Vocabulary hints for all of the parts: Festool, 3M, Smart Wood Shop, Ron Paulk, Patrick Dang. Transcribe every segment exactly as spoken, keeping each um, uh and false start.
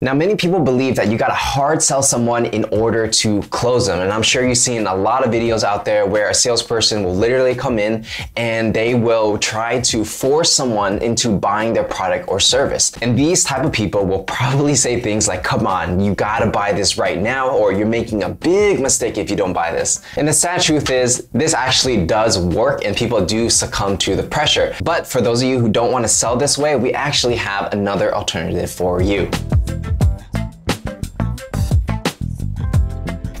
Now, many people believe that you gotta hard sell someone in order to close them. And I'm sure you've seen a lot of videos out there where a salesperson will literally come in and they will try to force someone into buying their product or service. And these type of people will probably say things like, come on, you gotta buy this right now, or you're making a big mistake if you don't buy this. And the sad truth is this actually does work and people do succumb to the pressure. But for those of you who don't wanna sell this way, we actually have another alternative for you.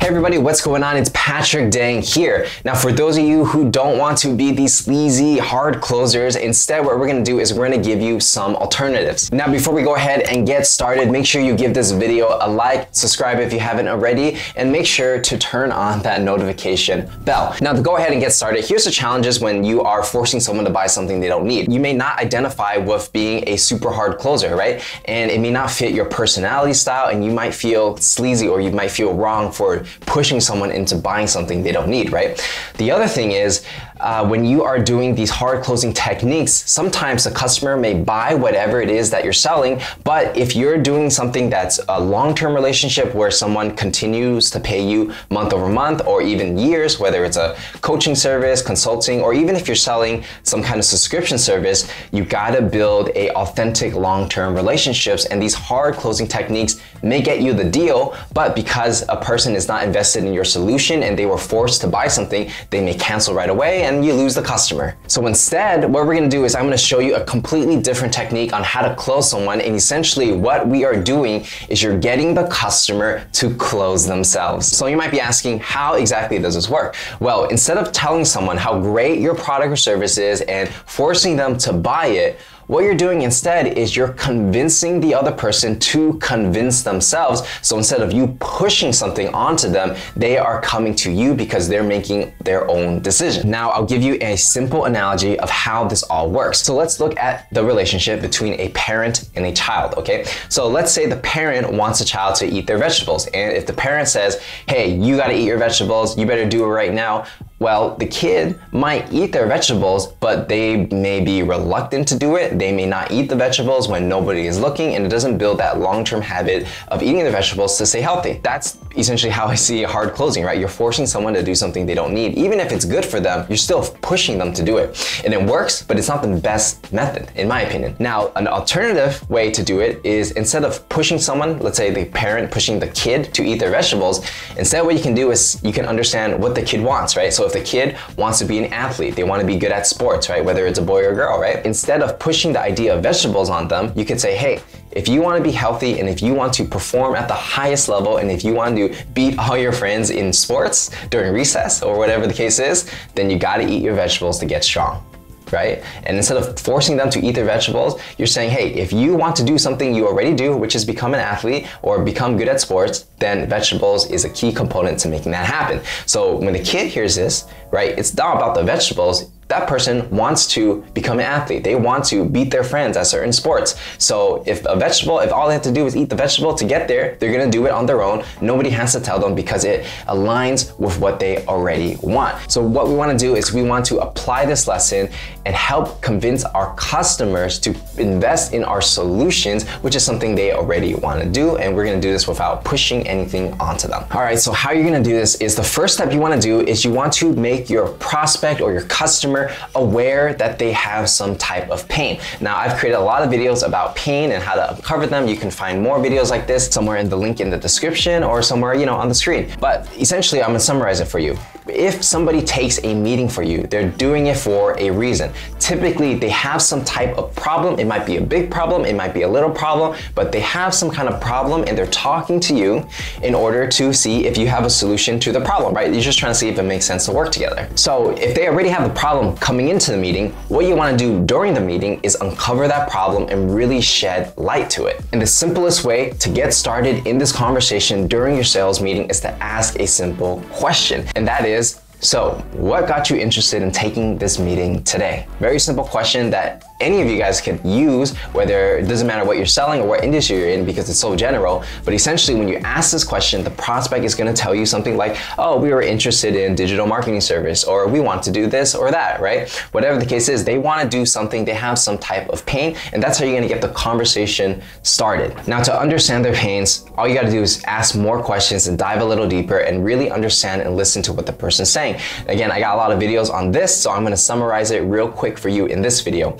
Hey everybody, what's going on? It's Patrick Dang here. Now for those of you who don't want to be these sleazy hard closers, instead what we're going to do is we're going to give you some alternatives. Now before we go ahead and get started, make sure you give this video a like, subscribe if you haven't already, and make sure to turn on that notification bell. Now to go ahead and get started, here's the challenges when you are forcing someone to buy something they don't need. You may not identify with being a super hard closer, right? And it may not fit your personality style and you might feel sleazy or you might feel wrong for pushing someone into buying something they don't need, right? The other thing is, Uh, when you are doing these hard closing techniques, sometimes the customer may buy whatever it is that you're selling, but if you're doing something that's a long-term relationship where someone continues to pay you month over month or even years, whether it's a coaching service, consulting, or even if you're selling some kind of subscription service, you gotta build a authentic long-term relationships, and these hard closing techniques may get you the deal, but because a person is not invested in your solution and they were forced to buy something, they may cancel right away and you lose the customer. So instead, what we're gonna do is I'm gonna show you a completely different technique on how to close someone, and essentially what we are doing is you're getting the customer to close themselves. So you might be asking, how exactly does this work? Well, instead of telling someone how great your product or service is and forcing them to buy it, what you're doing instead is you're convincing the other person to convince themselves. So instead of you pushing something onto them, they are coming to you because they're making their own decision. Now, I'll give you a simple analogy of how this all works. So let's look at the relationship between a parent and a child, okay? So let's say the parent wants a child to eat their vegetables. And if the parent says, hey, you gotta eat your vegetables, you better do it right now. Well, the kid might eat their vegetables, but they may be reluctant to do it. They may not eat the vegetables when nobody is looking, and it doesn't build that long-term habit of eating the vegetables to stay healthy. That's essentially how I see hard closing, right? You're forcing someone to do something they don't need. Even if it's good for them, you're still pushing them to do it. And it works, but it's not the best method, in my opinion. Now, an alternative way to do it is instead of pushing someone, let's say the parent pushing the kid to eat their vegetables, instead what you can do is you can understand what the kid wants, right? So if the kid wants to be an athlete, they want to be good at sports, right? Whether it's a boy or girl, right? Instead of pushing the idea of vegetables on them, you can say, hey, if you want to be healthy and if you want to perform at the highest level and if you want to beat all your friends in sports during recess or whatever the case is, then you got to eat your vegetables to get strong, right? And instead of forcing them to eat their vegetables, you're saying, hey, if you want to do something you already do, which is become an athlete or become good at sports, then vegetables is a key component to making that happen. So when the kid hears this, right, it's not about the vegetables. That person wants to become an athlete. They want to beat their friends at certain sports. So if a vegetable, if all they have to do is eat the vegetable to get there, they're gonna do it on their own. Nobody has to tell them because it aligns with what they already want. So what we wanna do is we want to apply this lesson and help convince our customers to invest in our solutions, which is something they already wanna do. And we're gonna do this without pushing anything onto them. All right, so how you're gonna do this is the first step you wanna do is you want to make your prospect or your customer aware that they have some type of pain. Now, I've created a lot of videos about pain and how to uncover them. You can find more videos like this somewhere in the link in the description or somewhere, you know, on the screen. But essentially, I'm gonna summarize it for you. If somebody takes a meeting for you, they're doing it for a reason. Typically, they have some type of problem. It might be a big problem, it might be a little problem, but they have some kind of problem and they're talking to you in order to see if you have a solution to the problem, right? You're just trying to see if it makes sense to work together. So if they already have the problem coming into the meeting, what you wanna do during the meeting is uncover that problem and really shed light to it. And the simplest way to get started in this conversation during your sales meeting is to ask a simple question, and that is, so what got you interested in taking this meeting today? Very simple question that any of you guys can use, whether it doesn't matter what you're selling or what industry you're in because it's so general. But essentially, when you ask this question, the prospect is going to tell you something like, oh, we were interested in digital marketing service, or we want to do this or that, right? Whatever the case is, they want to do something, they have some type of pain, and that's how you're going to get the conversation started. Now, to understand their pains, all you got to do is ask more questions and dive a little deeper and really understand and listen to what the person's saying. Again, I got a lot of videos on this, so I'm going to summarize it real quick for you in this video.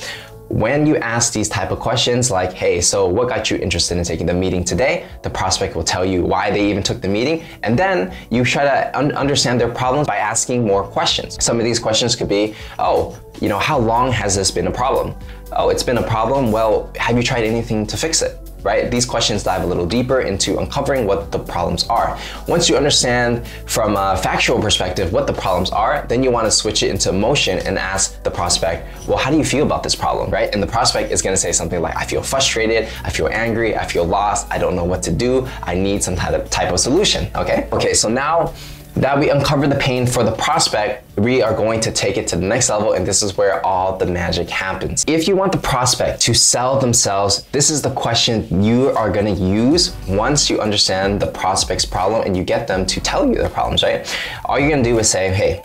When you ask these type of questions like, hey, so what got you interested in taking the meeting today? The prospect will tell you why they even took the meeting. And then you try to un- understand their problems by asking more questions. Some of these questions could be, oh, you know, how long has this been a problem? Oh, it's been a problem. Well, have you tried anything to fix it? Right? These questions dive a little deeper into uncovering what the problems are. Once you understand from a factual perspective what the problems are, then you want to switch it into emotion and ask the prospect, well, how do you feel about this problem, right? And the prospect is going to say something like, I feel frustrated, I feel angry, I feel lost, I don't know what to do, I need some type of, type of solution, okay? Okay, so now that we uncover the pain for the prospect, we are going to take it to the next level, and this is where all the magic happens. If you want the prospect to sell themselves, this is the question you are gonna use once you understand the prospect's problem and you get them to tell you their problems, right? All you're gonna do is say, hey,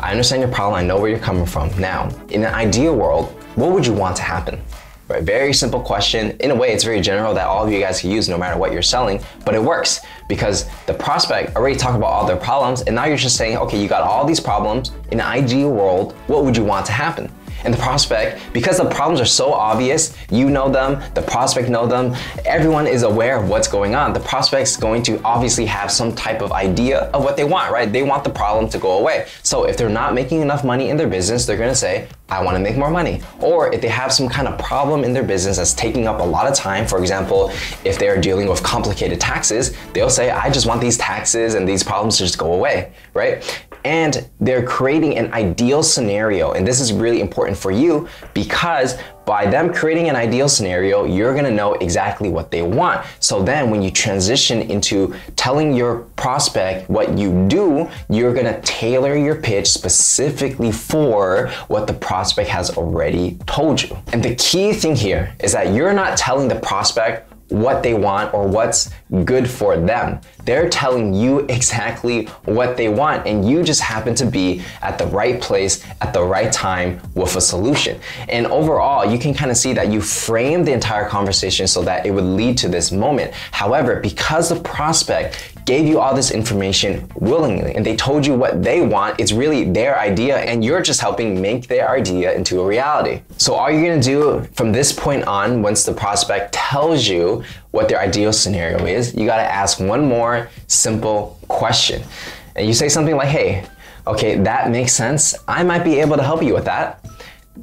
I understand your problem, I know where you're coming from. Now, in an ideal world, what would you want to happen? Right, very simple question. In a way, it's very general that all of you guys can use no matter what you're selling, but it works because the prospect already talked about all their problems, and now you're just saying, okay, you got all these problems. In the ideal world, what would you want to happen? And the prospect, because the problems are so obvious, you know them, the prospect know them, everyone is aware of what's going on. The prospect's going to obviously have some type of idea of what they want, right? They want the problem to go away. So if they're not making enough money in their business, they're gonna say, I wanna make more money. Or if they have some kind of problem in their business that's taking up a lot of time, for example, if they're dealing with complicated taxes, they'll say, I just want these taxes and these problems to just go away, right? And they're creating an ideal scenario. And this is really important for you because by them creating an ideal scenario, you're gonna know exactly what they want. So then when you transition into telling your prospect what you do, you're gonna tailor your pitch specifically for what the prospect has already told you. And the key thing here is that you're not telling the prospect what they want or what's good for them. They're telling you exactly what they want, and you just happen to be at the right place at the right time with a solution. And overall, you can kind of see that you frame the entire conversation so that it would lead to this moment. However, because the prospect gave you all this information willingly and they told you what they want, it's really their idea and you're just helping make their idea into a reality. So all you're gonna do from this point on, once the prospect tells you what their ideal scenario is, you gotta ask one more simple question. And you say something like, hey, okay, that makes sense. I might be able to help you with that.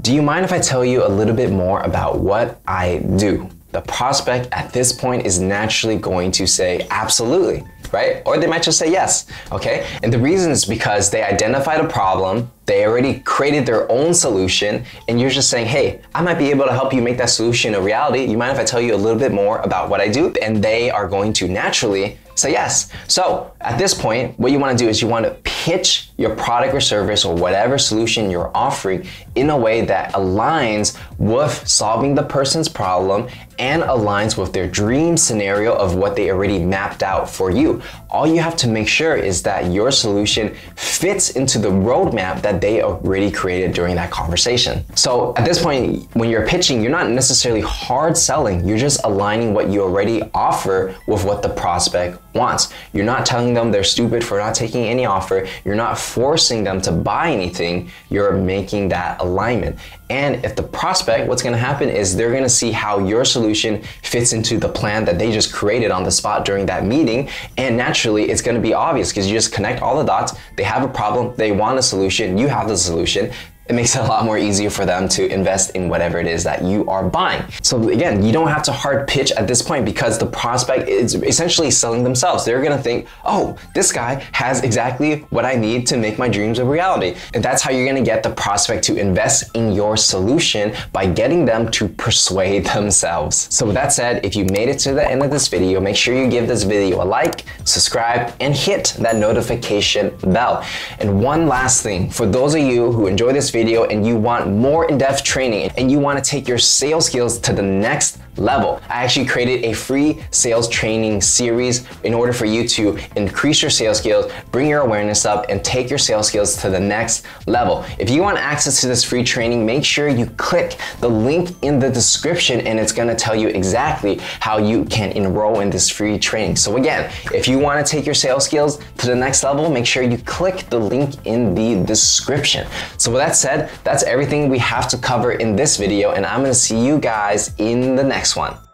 Do you mind if I tell you a little bit more about what I do? The prospect at this point is naturally going to say, absolutely, right? Or they might just say yes, okay? And the reason is because they identified a problem, they already created their own solution, and you're just saying, hey, I might be able to help you make that solution a reality. You mind if I tell you a little bit more about what I do? And they are going to naturally say yes. So at this point, what you wanna do is you wanna pitch your product or service or whatever solution you're offering in a way that aligns with solving the person's problem and aligns with their dream scenario of what they already mapped out for you. All you have to make sure is that your solution fits into the roadmap that they already created during that conversation. So at this point, when you're pitching, you're not necessarily hard selling, you're just aligning what you already offer with what the prospect wants. You're not telling them they're stupid for not taking any offer. You're not forcing them to buy anything. You're making that alignment. And if the prospect, what's gonna happen is they're gonna see how your solution fits into the plan that they just created on the spot during that meeting. And naturally, it's gonna be obvious because you just connect all the dots. They have a problem, they want a solution, you have the solution. It makes it a lot more easier for them to invest in whatever it is that you are buying. So again, you don't have to hard pitch at this point because the prospect is essentially selling themselves. They're gonna think, oh, this guy has exactly what I need to make my dreams a reality. And that's how you're gonna get the prospect to invest in your solution by getting them to persuade themselves. So with that said, if you made it to the end of this video, make sure you give this video a like, subscribe, and hit that notification bell. And one last thing, for those of you who enjoy this video, video and you want more in-depth training and you want to take your sales skills to the next level, I actually created a free sales training series in order for you to increase your sales skills, bring your awareness up, and take your sales skills to the next level. If you want access to this free training, make sure you click the link in the description and it's gonna tell you exactly how you can enroll in this free training. So again, if you wanna take your sales skills to the next level, make sure you click the link in the description. So with that said, that's everything we have to cover in this video, and I'm gonna see you guys in the next one.